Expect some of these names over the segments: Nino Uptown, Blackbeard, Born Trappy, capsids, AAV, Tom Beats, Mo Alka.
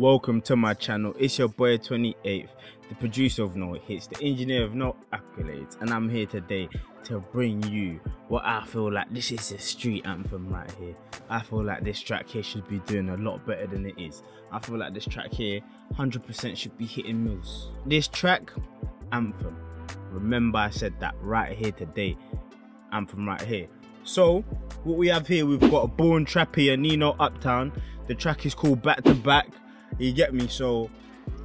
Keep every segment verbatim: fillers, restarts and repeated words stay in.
Welcome to my channel. It's your boy twenty-eighth, the producer of No Hits, the engineer of No Accolades, and I'm here today to bring you what I feel like this is a street anthem right here. I feel like this track here should be doing a lot better than it is. I feel like this track here one hundred percent should be hitting mills. This track, anthem. Remember I said that right here today, anthem right here. So what we have here, we've got Born Trappy and Nino Uptown. The track is called Back to Back. You get me? So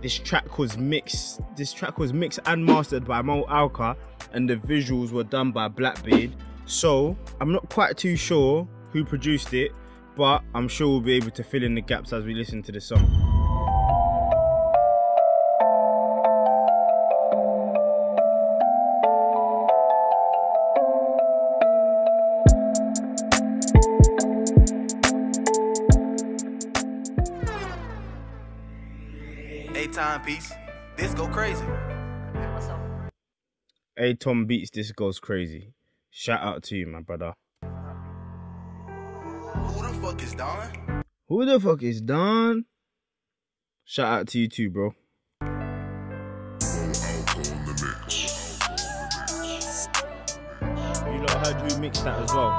this track was mixed. This track was mixed and mastered by Mo Alka, and the visuals were done by Blackbeard. So I'm not quite too sure who produced it, but I'm sure we'll be able to fill in the gaps as we listen to the song. Hey, Tom Beats, this go crazy. What's up? Hey, Tom Beats, this goes crazy. Shout out to you, my brother. Who the fuck is Don? Who the fuck is Don? Shout out to you too, bro. You lot heard we mixed that as well.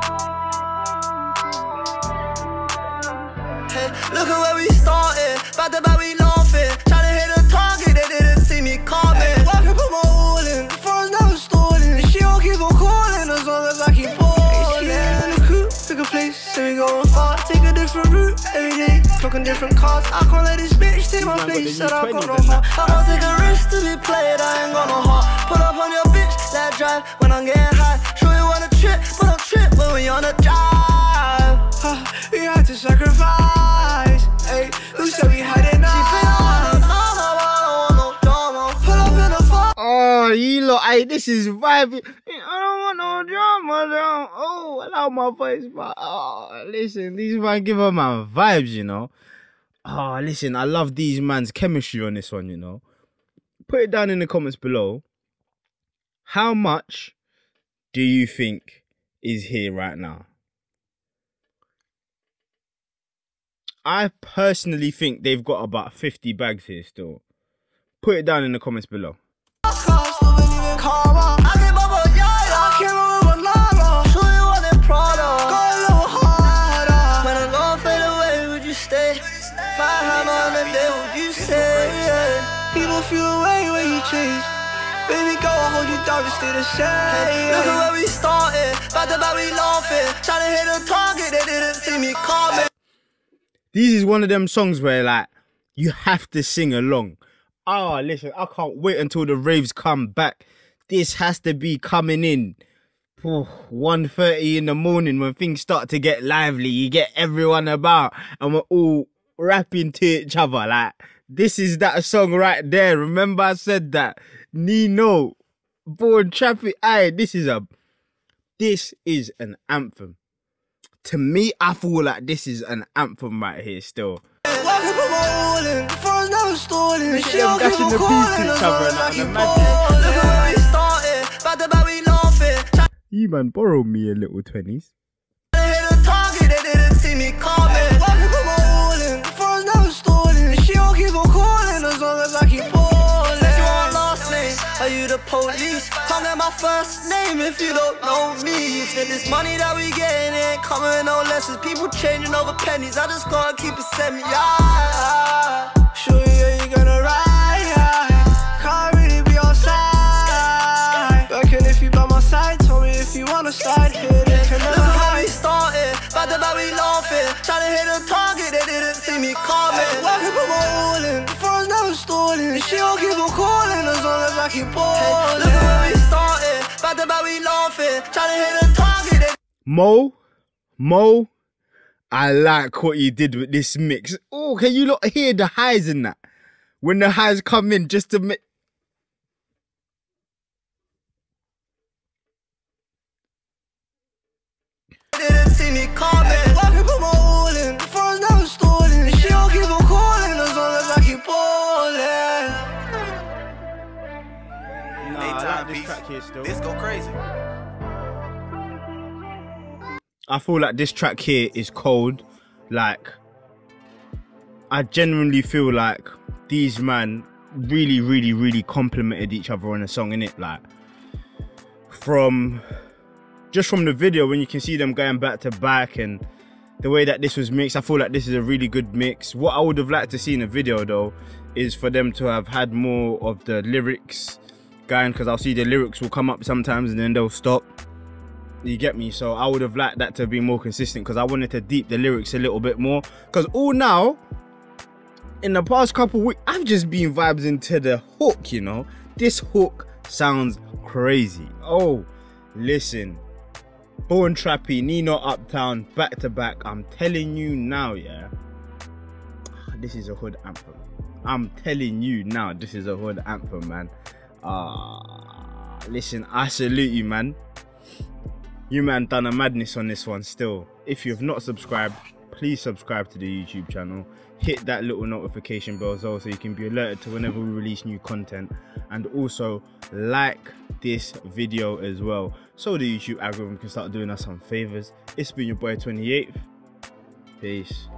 Hey, look at where we started. About the baby laughing. Different cars, I can't let this bitch take my place. Said I got no heart, I don't take a risk to be played. I ain't got no heart. Pull up on your bitch, let drive when I'm getting high. Sure you wanna trip, but I'm trip when we on a drive. We had to sacrifice. Hey, who said we had it now? Oh, you lot, hey, this is vibing. I don't want no drama, though. Oh, allow my voice, but oh, listen, these man give her my vibes, you know. Oh, listen, I love these man's chemistry on this one, you know. Put it down in the comments below. How much do you think is here right now? I personally think they've got about fifty bags here still. Put it down in the comments below. Baby girl, I hold you down to stay the same. Hey, look at where we started, about the baby laughing. Trying to hit the target, they didn't see me coming. This is one of them songs where, like, you have to sing along. Ah, oh, listen, I can't wait until the raves come back. This has to be coming in oh, one thirty in the morning when things start to get lively. You get everyone about and we're all rapping to each other, like. This is that song right there. Remember I said that. Nino, Born Trappy. Aye, this is a, this is an anthem. To me, I feel like this is an anthem right here still. You man, borrow me a little twenties. Police, call me my first name if you don't know me. Spend this money that we getting ain't coming no lessons. People changing over pennies, I just gotta keep it semi. Yeah, sure yeah, you gonna ride. Yeah. Can't really be outside. Working if you by my side, tell me if you wanna slide. Hit it, look at how we started, about the baby laughing. Trying to hit a target, they didn't see me coming. Working for my rolling, phone's never stolen. She don't keep on calling as long as I keep on. Mo, Mo, I like what you did with this mix. Oh, can you not hear the highs in that? When the highs come in, just to make. Didn't see me coming. Why people rolling? Phones never stolen. She don't keep on calling as long as I keep balling. Nah, I like this track here still. This go crazy. I feel like this track here is cold. Like, I genuinely feel like these man really, really, really complimented each other on a song, innit? Like, from just from the video, when you can see them going back to back and the way that this was mixed, I feel like this is a really good mix. What I would have liked to see in the video though is for them to have had more of the lyrics going, because I'll see the lyrics will come up sometimes and then they'll stop, you get me? So I would have liked that to be more consistent, because I wanted to deep the lyrics a little bit more, because all now in the past couple weeks I've just been vibes into the hook, you know. This hook sounds crazy. Oh, listen, Born Trappy, Nino Uptown, back to back. I'm telling you now, yeah, this is a hood anthem. I'm telling you now, this is a hood anthem, man. Uh, listen, I salute you, man. You man done a madness on this one still. If you've not subscribed, please subscribe to the YouTube channel. Hit that little notification bell as well so you can be alerted to whenever we release new content. And also like this video as well so the YouTube algorithm can start doing us some favors. It's been your boy twenty-eighth. Peace.